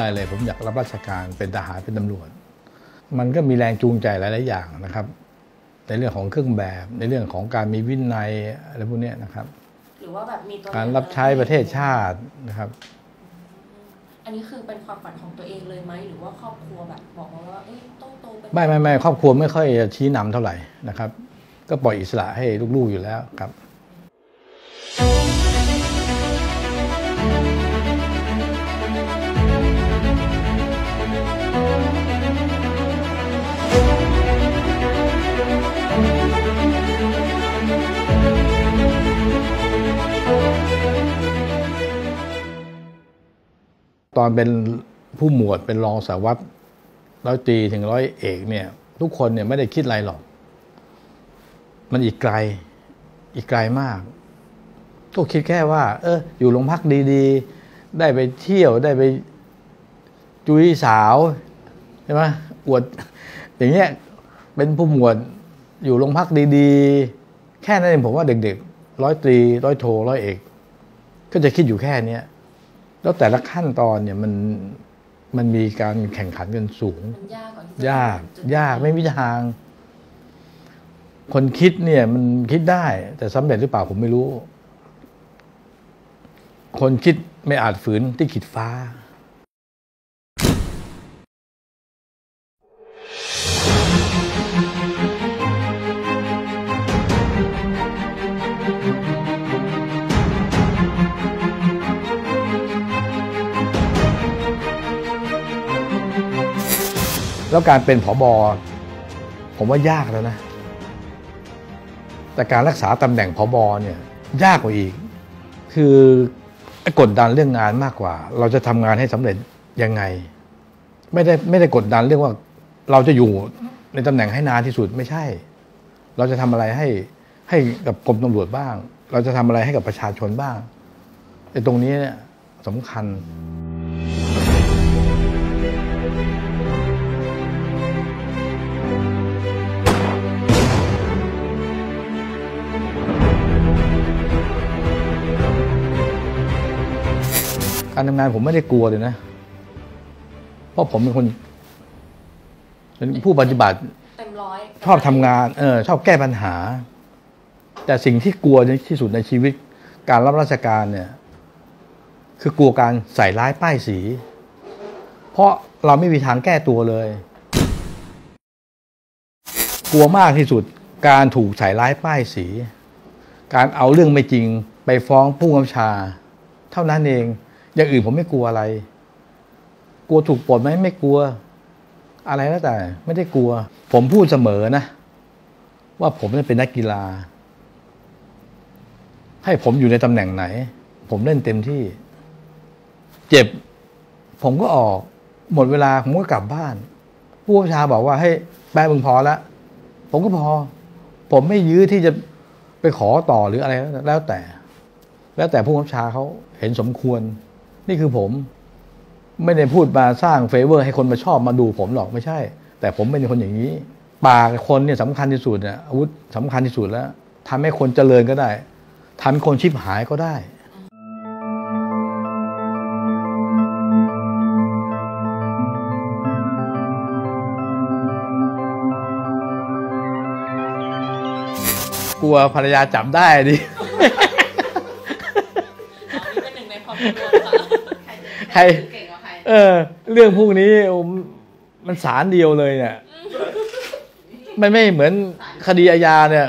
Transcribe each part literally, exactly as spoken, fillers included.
ได้เลยผมอยากรับราชการเป็นทหารเป็นตำรวจมันก็มีแรงจูงใจหลายๆอย่างนะครับในเรื่องของเครื่องแบบในเรื่องของการมีวินัยอะไรพวกนี้นะครับหรือว่าแบบมีตัวการรับใช้ประเทศชาตินะครับอันนี้คือเป็นความฝันของตัวเองเลยไหมหรือว่าครอบครัวแบบบอกมาว่าเอ้ยต้องโตเป็นไม่ไม่ไม่ครอบครัวไม่ค่อยชี้นำเท่าไหร่นะครับก็ปล่อยอิสระให้ลูกๆอยู่แล้วครับตอนเป็นผู้หมวดเป็นรองสารวัตรร้อยตรีถึงร้อยเอกเนี่ยทุกคนเนี่ยไม่ได้คิดอะไรหรอกมันอีกไกลอีกไกลมากก็คิดแค่ว่าเอออยู่โรงพักดีๆได้ไปเที่ยวได้ไปจุยสาวใช่ไหมอวดอย่างเงี้ยเป็นผู้หมวดอยู่โรงพักดีๆแค่นั้นเองผมว่าเด็กๆร้อยตรีร้อยโทร้อยเอกก็จะคิดอยู่แค่เนี้ยแล้วแต่ละขั้นตอนเนี่ยมันมันมีการแข่งขันกันสูงยากยากไม่มีทางคนคิดเนี่ยมันคิดได้แต่สำเร็จหรือเปล่าผมไม่รู้คนคิดไม่อาจฝืนที่ขีดฟ้าแล้วการเป็นผบ.ผมว่ายากแล้วนะแต่การรักษาตำแหน่งผบ.เนี่ยยากกว่าอีกคือกดดันเรื่องงานมากกว่าเราจะทำงานให้สำเร็จยังไงไม่ได้ไม่ได้กดดันเรื่องว่าเราจะอยู่ในตำแหน่งให้นานที่สุดไม่ใช่เราจะทำอะไรให้ให้กับกรมตำรวจบ้างเราจะทำอะไรให้กับประชาชนบ้างไอ้ตรงนี้เนี่ยสำคัญการทำงานผมไม่ได้กลัวเลยนะเพราะผมเป็นคนเป็นผู้ปฏิบัติเต็มร้อยชอบทำงานเออชอบแก้ปัญหาแต่สิ่งที่กลัวที่สุดในชีวิตการรับราชการเนี่ยคือกลัวการใส่ร้ายป้ายสีเพราะเราไม่มีทางแก้ตัวเลยกลัวมากที่สุดการถูกใส่ร้ายป้ายสีการเอาเรื่องไม่จริงไปฟ้องผู้กำกับการเท่านั้นเองอย่างอื่นผมไม่กลัวอะไรกลัวถูกปลดไหมไม่กลัวอะไรแล้วแต่ไม่ได้กลัวผมพูดเสมอนะว่าผมเป็นนักกีฬาให้ผมอยู่ในตำแหน่งไหนผมเล่นเต็มที่เจ็บผมก็ออกหมดเวลาผมก็กลับบ้านผู้บัญชาบอกว่าให้แป๊บมึงพอละผมก็พอผมไม่ยื้อที่จะไปขอต่อหรืออะไรแล้วแต่แล้วแต่ผู้บัญชาเขาเห็นสมควรนี่คือผมไม่ได้พูดมาสร้างเฟเวอร์ให้คนมาชอบมาดูผมหรอกไม่ใช่แต่ผมเป็นคนอย่างนี้ปากคนเนี่ยสำคัญที่สุดเนี่ยอาวุธสำคัญที่สุดแล้วทำให้คนเจริญก็ได้ทำให้คนชิบหายก็ได้กลัวภรรยาจับได้ดิใครเออเรื่องพวกนี้มันศาลเดียวเลยเนี่ยมันไม่เหมือนคดีอาญาเนี่ย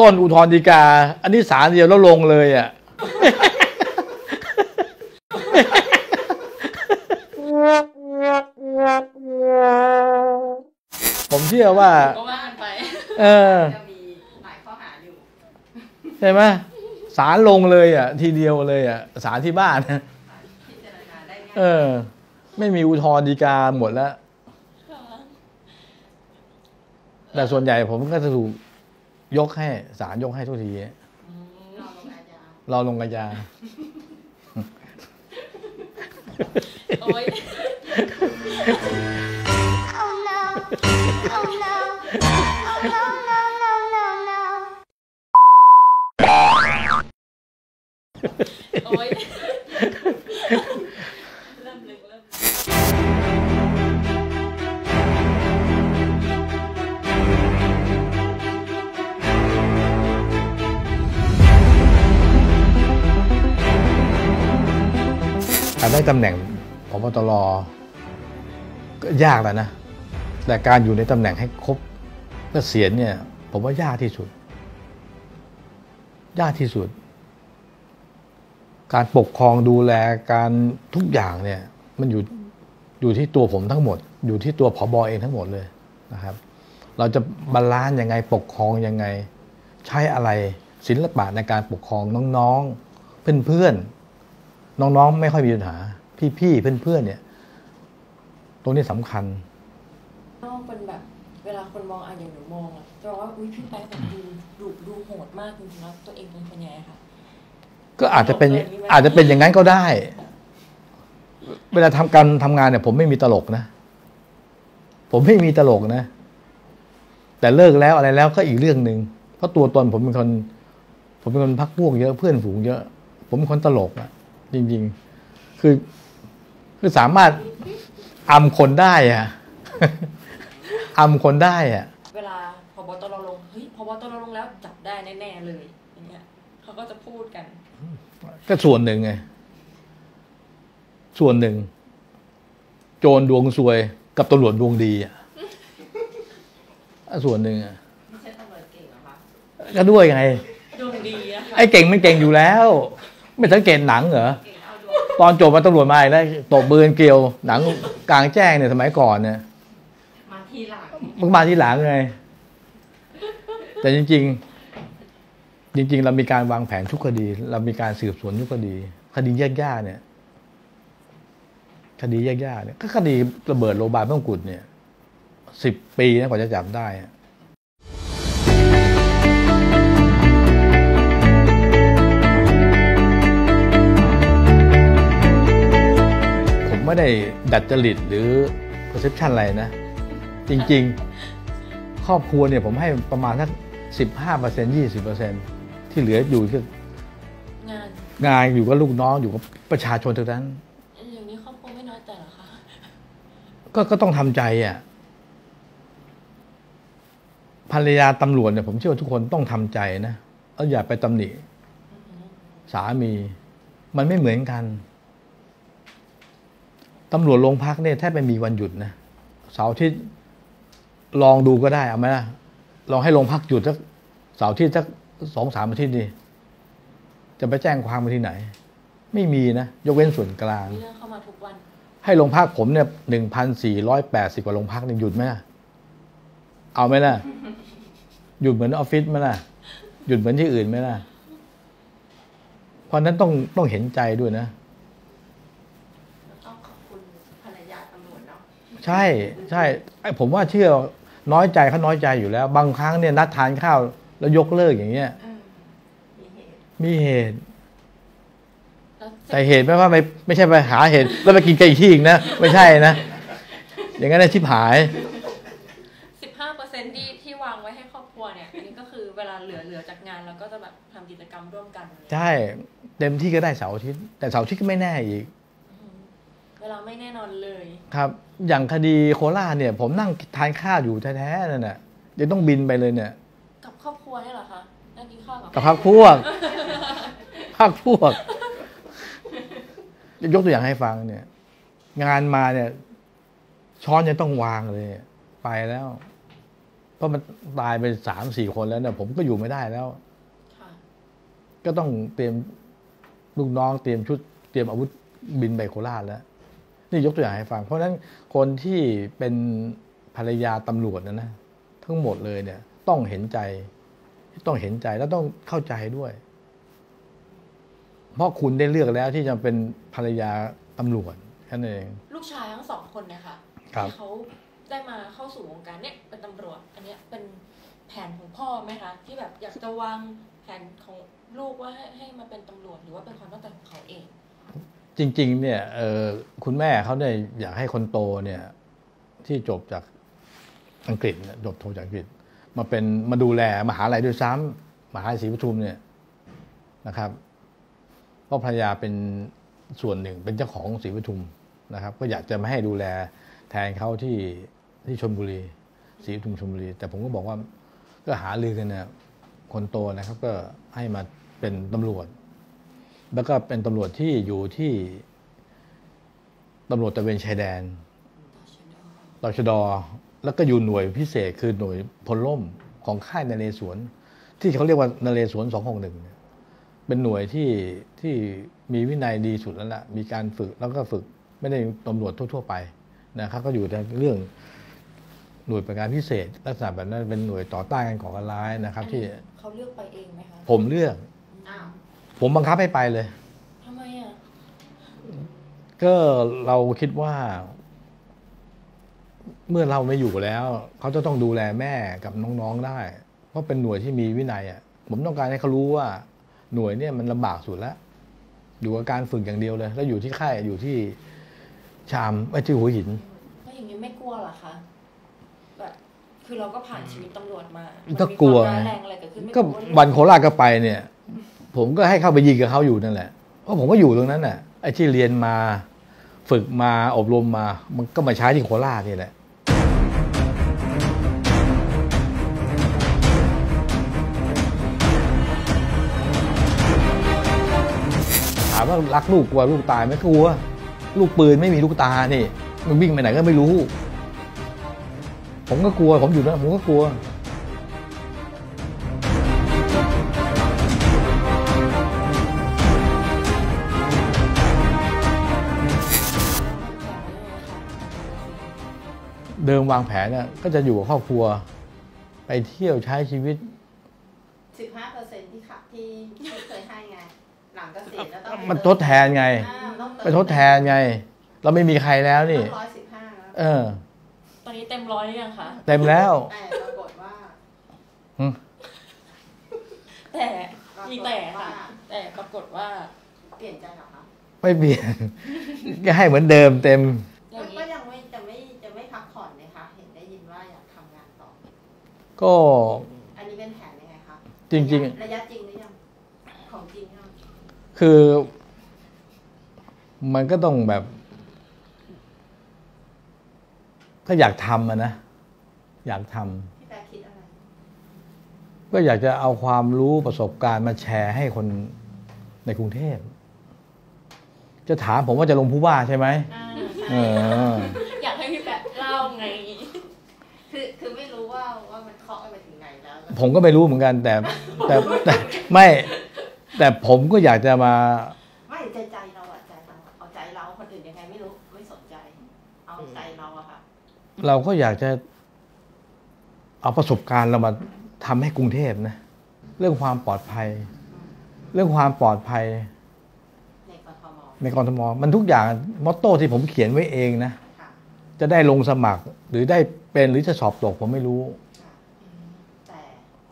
ต้นอุทธรณ์ฎีกาอันนี้ศาลเดียวแล้วลงเลยอ่ะผมเชื่อว่าเออใช่ไหมศาลลงเลยอ่ะทีเดียวเลยอ่ะศาลที่บ้านเออไม่มีอุทธรณ์ฎีกาหมดแล้วแต่ส่วนใหญ่ผมก็จะถูกยกให้ศาลยกให้ทุกทีเราลงอาญาโอ๊ย Oh no Oh no Oh no no no no no โอ๊ย ได้ตำแหน่งผบ.ตร.ก็ยากแล้วนะแต่การอยู่ในตำแหน่งให้ครบเกษียณเนี่ยผมว่ายากที่สุดยากที่สุดการปกครองดูแลการทุกอย่างเนี่ยมันอยู่อยู่ที่ตัวผมทั้งหมดอยู่ที่ตัวผบ.เองทั้งหมดเลยนะครับเราจะบาลานซ์ยังไงปกครองยังไงใช้อะไรศิลปะในการปกครองน้องๆเพื่อนๆน้องๆไม่ค่อยมีปัญหาพี่ๆเพื่อนๆเนี่ยตรงนี้สำคัญน้องเป็นแบบเวลาคนมองอ่ะอย่างหนูมองอ่ะจะบอกว่าอุ้ยพี่แป๊ะแบบดูดุดูโหดมากจริงๆแล้วตัวเองเป็นยังไงคะก็อาจจะเป็นอาจจะเป็นอย่างนั้นก็ได้เวลาทำการทำงานเนี่ยผมไม่มีตลกนะผมไม่มีตลกนะแต่เลิกแล้วอะไรแล้วก็อีกเรื่องหนึ่งเพราะตัวตนผมเป็นคนผมเป็นคนพักพวกเยอะเพื่อนฝูงเยอะผมเป็นคนตลกอะจริงๆคือคือสามารถอำคนได้อะอำคนได้อะเวลาพบ.ตร.ลงเฮ้ยพบ.ตร.ลงแล้วจับได้แน่ๆเลยอย่างเงี้ยเขาก็จะพูดกันก็ส่วนหนึ่งไงส่วนหนึ่งโจรดวงซวยกับตำรวจดวงดีอ่ะส่วนหนึ่งอ่ะไม่ใช่ตำรวจเก่งหรอคะก็ด้วยไงดวงดีอ่ะไอ้เก่งมันเก่งอยู่แล้วไม่สังเกตหนังเหรอตอนจบมาตำรวจมาได้ตบปืนเกลียวหนังกลางแจ้งเนี่ยสมัยก่อนเนี่ยมาทีหลังมันมาทีหลังไงแต่จริงๆจริงๆเรามีการวางแผนทุกคดีเรามีการสืบสวนทุกคดีคดียากๆเนี่ยคดียากๆเนี่ยก็คดีระเบิดโรงพยาบาลพระมงกุฎเนี่ยสิบปีนะกว่าจะจับได้ผมไม่ได้ดัดจริตหรือ perception อะไรนะจริงๆครอบครัวเนี่ยผมให้ประมาณสัก สิบห้าเปอร์เซ็นต์ ยี่สิบเปอร์เซ็นต์ ที่เหลืออยู่ก็งานงานอยู่กับลูกน้องอยู่กับประชาชนเท่านั้นก็ก็ต้องทำใจอ่ะภรรยาตำรวจเนี่ยผมเชื่อว่าทุกคนต้องทำใจนะแล้วอย่าไปตำหนิสามีมันไม่เหมือนกันตำรวจโรงพักเนี่ยแทบไม่มีวันหยุดนะเสาร์อาทิตย์ลองดูก็ได้เอาไหมล่ะลองให้โรงพักหยุดสักเสาร์อาทิตย์สักสองสามอาทิตย์นี่จะไปแจ้งความไปที่ไหนไม่มีนะยกเว้นส่วนกลางเรื่องเข้ามาทุกวันให้โรงพักผมเนี่ยหนึ่งพันสี่ร้อยแปดสิบกว่าโรงพักเนี่ยหยุดไหมล่ะเอาไหมล่ะหยุดเหมือนออฟฟิศไหมล่ะหยุดเหมือนที่อื่นไหมล่ะเพราะนั้นต้องต้องเห็นใจด้วยนะต้องขอบคุณภรรยาตำรวจเนาะใช่ใช่ไอ้ผมว่าเชื่อน้อยใจเขาน้อยใจอยู่แล้วบางครั้งเนี่ยนัดทานข้าวแล้วยกเลิกอย่างเงี้ยมีเหตุแต่เหตุไม่ว่าไม่ไม่ใช่ไปหาเหตุแล้วไปกินไก่ที่อีกนะไม่ใช่นะอย่างนั้นชิบหายสิบห้าเปอร์เซ็นต์ที่ที่วางไว้ให้ครอบครัวเนี่ยนี่ก็คือเวลาเหลือเหลือจากงานเราก็จะแบบทำกิจกรรมร่วมกันใช่เต็มที่ก็ได้เสาร์อาทิตย์แต่เสาร์อาทิตย์ก็ไม่แน่อีกเวลาไม่แน่นอนเลยครับอย่างคดีโคราชเนี่ยผมนั่งทานข้าวอยู่แท้ๆนั่นแหละเดี๋ยวต้องบินไปเลยเนี่ยกับครอบครัวนี่เหรอคะนั่งกินข้าวกับครอบครัวครอบครัวยกตัวอย่างให้ฟังเนี่ยงานมาเนี่ยช้อนยังต้องวางเลยไปแล้วเพราะมันตายไปสามสี่คนแล้วเนี่ยผมก็อยู่ไม่ได้แล้วก็ต้องเตรียมลูกน้องเตรียมชุดเตรียมอาวุธบินไปโคราชแล้วนี่ยกตัวอย่างให้ฟังเพราะฉะนั้นคนที่เป็นภรรยาตำรวจนะนะทั้งหมดเลยเนี่ยต้องเห็นใจต้องเห็นใจแล้วต้องเข้าใจด้วยเพราะคุณได้เลือกแล้วที่จะเป็นภรรยาตำรวจแค่นั้นเองลูกชายทั้งสองคนนะคะที่เขาได้มาเข้าสู่วงการเนี่ยเป็นตำรวจอันนี้เป็นแผนของพ่อไหมคะที่แบบอยากจะวางแผนของลูกว่าให้ให้มาเป็นตำรวจหรือว่าเป็นความตั้งใจของเขาเองจริงๆเนี่ยคุณแม่เขาเนี่ยอยากให้คนโตเนี่ยที่จบจากอังกฤษจบโทจากอังกฤษมาเป็นมาดูแลมหาลัยด้วยซ้ำมหาลัยศรีปทุมเนี่ยนะครับเพราะภรรยาเป็นส่วนหนึ่งเป็นเจ้าของศรีปทุมนะครับก็อยากจะมาให้ดูแลแทนเขาที่ที่ชลบุรีศรีปทุมชลบุรีแต่ผมก็บอกว่าก็หาลือกันนะคนโตนะครับก็ให้มาเป็นตำรวจแล้วก็เป็นตำรวจที่อยู่ที่ ตำรวจตระเวนชายแดนตชด.แล้วก็อยู่หน่วยพิเศษคือหน่วยพลล่มของค่ายนเรศวรที่เขาเรียกว่านเรศวรสองหกหนึ่งเป็นหน่วยที่ที่มีวินัยดีสุดแล้วล่ะมีการฝึกแล้วก็ฝึกไม่ได้ตำรวจทั่วๆไปนะครับก็อยู่ในเรื่องหน่วยปฏิบัติการพิเศษลักษณะแบบนั้นเป็นหน่วยต่อต้านการก่อการร้ายนะครับที่เขาเลือกไปเองไหมคะผมเลือกผมบังคับให้ไปเลยทำไมอ่ะก็เราคิดว่าเมื่อเราไม่อยู่แล้วเขาจะต้องดูแลแม่กับน้องๆได้เพราะเป็นหน่วยที่มีวินัยอ่ะผมต้องการให้เขารู้ว่าหน่วยเนี่ยมันลำบากสุดแล้วอยู่กับการฝึกอย่างเดียวเลยแล้วอยู่ที่ค่ายอยู่ที่ชามไอ้ที่หัวหินแล้วอย่างนี้ไม่กลัวหรอคะแบบคือเราก็ผ่านชีวิตตำรวจมาก็กลัวก็วันโคราชก็ไปเนี่ยผมก็ให้เข้าไปยิงกับเขาอยู่นั่นแหละเพราะผมก็อยู่ตรงนั้นน่ะไอ้ที่เรียนมาฝึกมาอบรมมามันก็มาใช้ที่โคราชนี่แหละถามว่ารักลูกกลัวลูกตายไหมกลัวลูกปืนไม่มีลูกตานี่มันวิ่งไปไหนก็ไม่รู้ผมก็กลัวผมอยู่นะผมก็กลัวเดิมวางแผนน่ะก็จะอยู่กับครอบครัวไปเที่ยวใช้ชีวิต สิบห้าเปอร์เซ็นต์ ที่ขับที่เคยให้ไงหลังเกษียณแล้วต้องมันทดแทนไงไปทดแทนไงเราไม่มีใครแล้วนี่ร้อยสิบห้าเออตอนนี้เต็มร้อยยังคะเต็มแล้วแต่ปรากฏว่าแต่มีแต่ค่ะแต่ปรากฏว่าเปลี่ยนใจหรอคะไม่เปลี่ยนก็ให้เหมือนเดิมเต็มก็ยังไม่จะไม่จะไม่พักผ่อนเลยค่ะเห็นได้ยินว่าอยากทำงานต่อก็อันนี้เป็นแผนยังไงคะจริงจริงระยะจริงหรือยังของจริงครับคือมันก็ต้องแบบก็อยากทำอะนะอยากทำพี่แต่คิดอะไรก็อยากจะเอาความรู้ประสบการณ์มาแชร์ให้คนในกรุงเทพจะถามผมว่าจะลงผู้ว่าใช่ไหมอยากให้พี่แต่เล่าไงคือคือไม่รู้ว่าว่ามันเคาะไปถึงไหนแล้วผมก็ไม่รู้เหมือนกันแต่แต่แต่ไม่แต่ผมก็อยากจะมาไม่ใจใจเราอะใจเราเอาใจเราคนอื่นยังไงไม่รู้ไม่สนใจเอาใจเราอะค่ะเราก็อยากจะเอาประสบการณ์เรามาทำให้กรุงเทพนะเรื่องความปลอดภัยเรื่องความปลอดภัยในกทมมันทุกอย่างมอตโต้ที่ผมเขียนไว้เองนะจะได้ลงสมัครหรือได้เป็นหรือจะสอบตกผมไม่รู้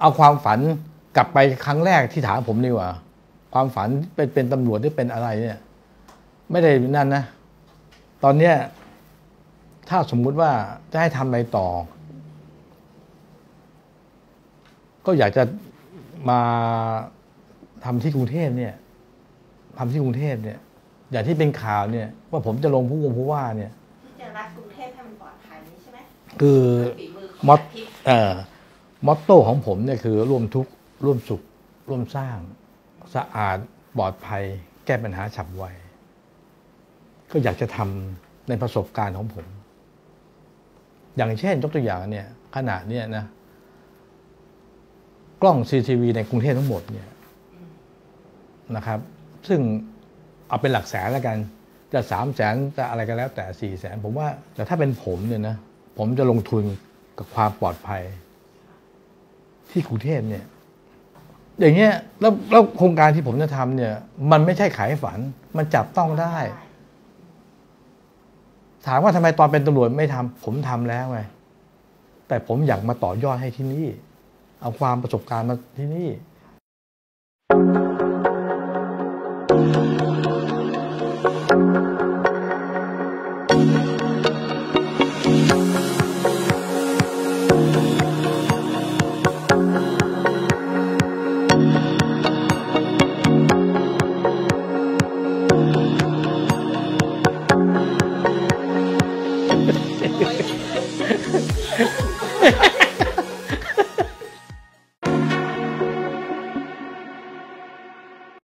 เอาความฝันกลับไปครั้งแรกที่ถามผมนี่ว่าความฝันเป็นเป็นตำรวจหรือเป็นอะไรเนี่ยไม่ได้นั่นนะตอนเนี้ยถ้าสมมุติว่าจะให้ทำอะไรต่อก็อยากจะมาทำที่กรุงเทพเนี่ยทำที่กรุงเทพเนี่ยอย่างที่เป็นข่าวเนี่ยว่าผมจะลงผู้วงผู้ว่าเนี่ยที่จะรักกรุงเทพให้มันปลอดภัยนี้ใช่ไหมคือมอตเอ่อมอตโต้ของผมเนี่ยคือร่วมทุกข์ร่วมสุขร่วมสร้างสะอาดปลอดภัยแก้ปัญหาฉับไวก็อยากจะทำในประสบการณ์ของผมอย่างเช่นยกตัวอย่างเนี่ยขนาดเนี่ยนะกล้อง ซี ซี ที วี ในกรุงเทพทั้งหมดเนี่ยนะครับซึ่งเอาเป็นหลักแสนแล้วกันจะสามแสนจะอะไรกันแล้วแต่สี่แสนผมว่าแต่ถ้าเป็นผมเนี่ยนะผมจะลงทุนกับความปลอดภัยที่กรุงเทพเนี่ยอย่างเงี้ยแล้วแล้วโครงการที่ผมจะทำเนี่ยมันไม่ใช่ขายฝันมันจับต้องได้ถามว่าทำไมตอนเป็นตำรวจไม่ทำผมทำแล้วไงแต่ผมอยากมาต่อยอดให้ที่นี่เอาความประสบการณ์มาที่นี่